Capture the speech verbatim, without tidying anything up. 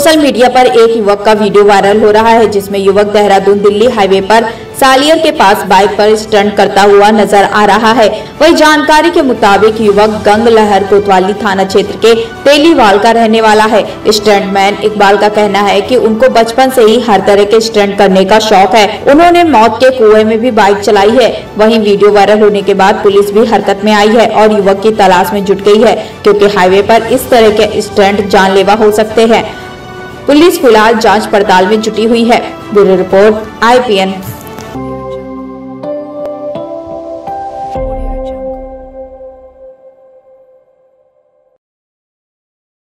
Social media पर एक युवक का वीडियो वायरल हो रहा है, जिसमें युवक देहरादून दिल्ली हाईवे पर सालियर के पास बाइक पर स्टंट करता हुआ नजर आ रहा है। वही जानकारी के मुताबिक युवक गंग लहर कोतवाली थाना क्षेत्र के तेलीवाल का रहने वाला है। स्टंटमैन इकबाल का कहना है कि उनको बचपन से ही हर तरह के स्टंट करने का शौक है। उन्होंने मौत के कुएं में भी बाइक चलाई है। वहीं वीडियो वायरल होने के बाद पुलिस भी हरकत में आई है और युवक की तलाश में जुट गई है, क्योंकि हाईवे पर इस तरह के स्टंट जानलेवा हो सकते हैं। पुलिस फिलहाल जांच पड़ताल में जुटी हुई है। Bureau report I P N.